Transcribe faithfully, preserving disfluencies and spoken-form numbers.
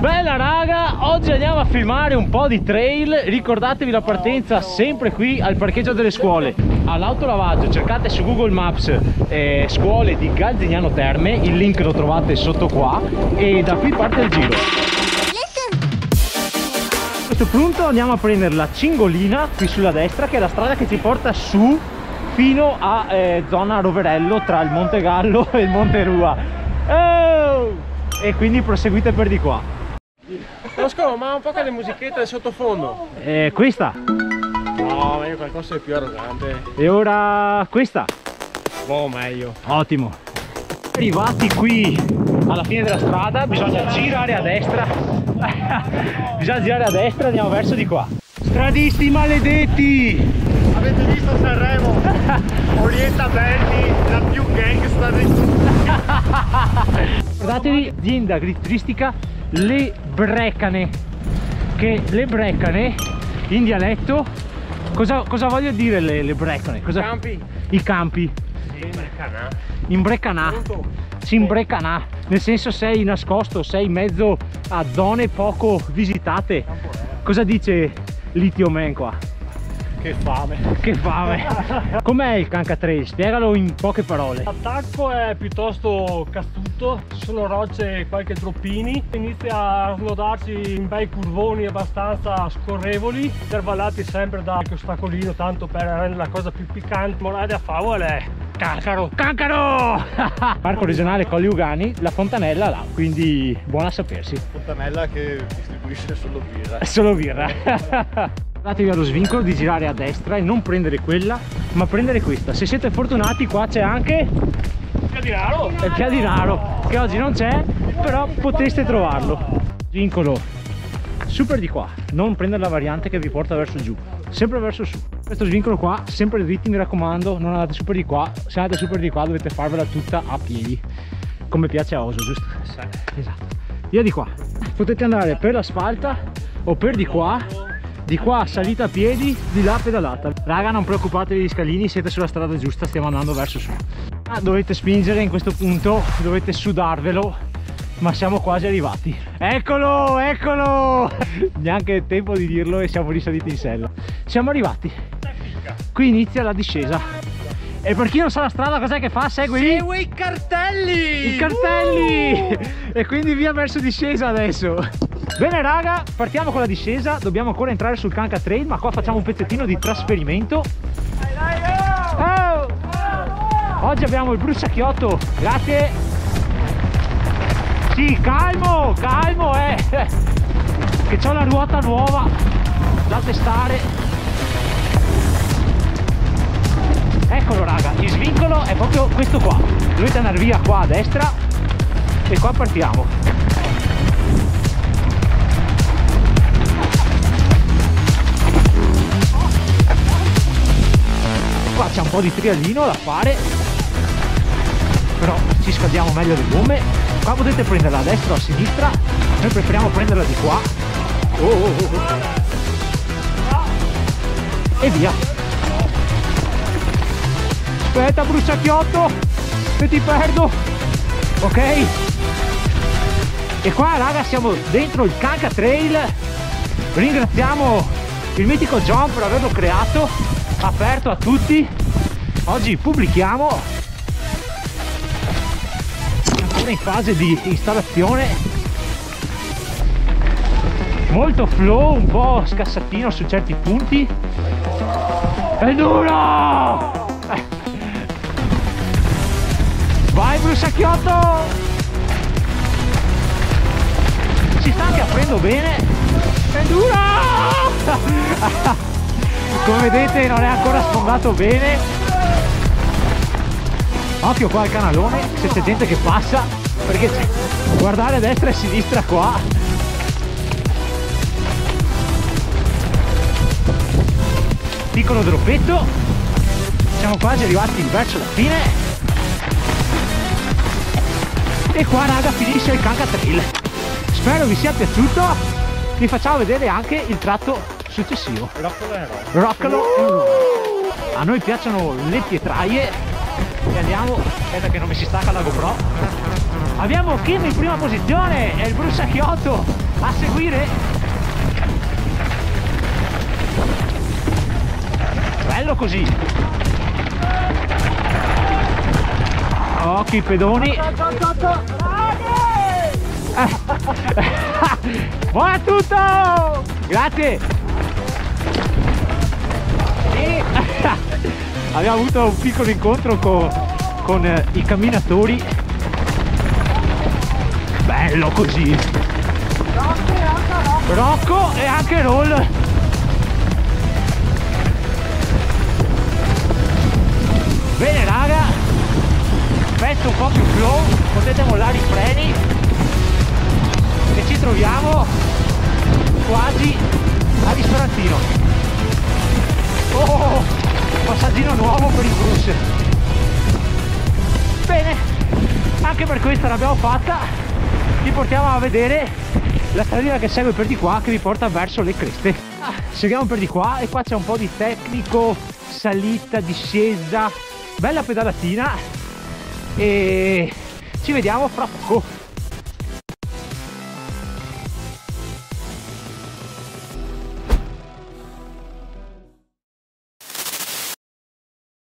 Bella raga, oggi andiamo a filmare un po' di trail. Ricordatevi la partenza sempre qui al parcheggio delle scuole. All'autolavaggio cercate su Google Maps eh, scuole di Galzignano Terme, il link lo trovate sotto qua e da qui parte il giro. A questo punto andiamo a prendere la cingolina qui sulla destra, che è la strada che ci porta su fino a eh, zona Roverello, tra il Monte Gallo e il Monte Rua. Oh! E quindi proseguite per di qua. Tosco, ma un po' che le musichette del sottofondo. Eh, questa. No, meglio qualcosa di più arrogante. E ora questa. Boh, meglio. Ottimo. Arrivati qui alla fine della strada, bisogna girare a destra. Bisogna girare a destra, andiamo verso di qua. Stradisti maledetti! Avete visto Sanremo? Orietta Belli, la più gangsta di tutti. Guardatevi, azienda agritristica Le Brecane, che le Brecane in dialetto cosa, cosa voglio dire le, le Brecane? Cosa? I campi, i campi in Brecana, si imbrecanà, nel senso sei nascosto, sei in mezzo a zone poco visitate. Cosa dice Litio Man qua? Che fame, che fame. Com'è il Kancatrail? Spiegalo in poche parole. L'attacco è piuttosto cazzuto, ci sono rocce e qualche droppini, inizia a snodarci in bei curvoni abbastanza scorrevoli, intervallati sempre da qualche ostacolino tanto per rendere la cosa più piccante. Morale da favola è Cancaro, Cancaro! Parco regionale Colli Euganei, la fontanella là, quindi buona a sapersi. Fontanella che distribuisce solo birra. Solo birra. Guardatevi allo svincolo di girare a destra e non prendere quella, ma prendere questa. Se siete fortunati qua c'è anche il piadinaro. Il piadinaro, che oggi non c'è, però potreste trovarlo. Svincolo super di qua, non prendere la variante che vi porta verso giù, sempre verso su. Questo svincolo qua, sempre dritti mi raccomando, non andate super di qua. Se andate super di qua dovete farvela tutta a piedi, come piace a Oso, giusto? Esatto. Via di qua. Potete andare per l'asfalta o per di qua. Di qua salita a piedi, di là pedalata. Raga, non preoccupatevi degli scalini, siete sulla strada giusta, stiamo andando verso su. Ah, dovete spingere in questo punto, dovete sudarvelo, ma siamo quasi arrivati. Eccolo, eccolo! Neanche tempo di dirlo e siamo risaliti in sella. Siamo arrivati. Qui inizia la discesa. E per chi non sa la strada cos'è che fa? Segue, Segue i cartelli! I cartelli! Uh! E quindi via verso discesa adesso. Bene raga, partiamo con la discesa, dobbiamo ancora entrare sul Kancatrail, ma qua facciamo un pezzettino di trasferimento. Oh! Oggi abbiamo il bruciacchiotto, grazie. Sì, calmo, calmo eh, che c'ho la ruota nuova da testare. Eccolo raga, il svincolo è proprio questo qua, dovete andare via qua a destra e qua partiamo. Qua c'è un po' di trialino da fare, però ci scaldiamo meglio le gomme. Qua potete prenderla a destra o a sinistra, noi preferiamo prenderla di qua. Oh, oh, oh. E via. Aspetta bruciacchiotto che ti perdo. Ok, e qua raga siamo dentro il Kancatrail. Ringraziamo il mitico John per averlo creato, aperto a tutti. Oggi pubblichiamo, siamo ancora in fase di installazione, molto flow, un po' scassatino su certi punti. È duro, vai bruciacchiotto, si sta anche aprendo bene. È duro. Come vedete non è ancora sfondato bene. Occhio qua al canalone, se c'è gente che passa, perché c'è. Guardare a destra e a sinistra qua. Piccolo droppetto. Siamo quasi arrivati verso la fine. E qua raga finisce il Kancatrail. Spero vi sia piaciuto. Vi facciamo vedere anche il tratto successivo. Roccolo e roll. A noi piacciono le pietraie e andiamo, aspetta che non mi si stacca la GoPro, Abbiamo Kim in prima posizione e il Bruciacchiotto a seguire. Bello così. Occhi i pedoni. Buona tutto! Grazie! E abbiamo avuto un piccolo incontro con, con i camminatori. Bello così! Rocco e anche Roll! Bene raga! Pezzo un po' più flow, potete mollare i freni e ci troviamo quasi al ristorantino. Oh, passaggino nuovo per il Bruce. Bene, anche per questa l'abbiamo fatta. Vi portiamo a vedere la stradina che segue per di qua, che vi porta verso le creste. Seguiamo per di qua e qua c'è un po' di tecnico, salita, discesa, bella pedalatina e ci vediamo fra poco.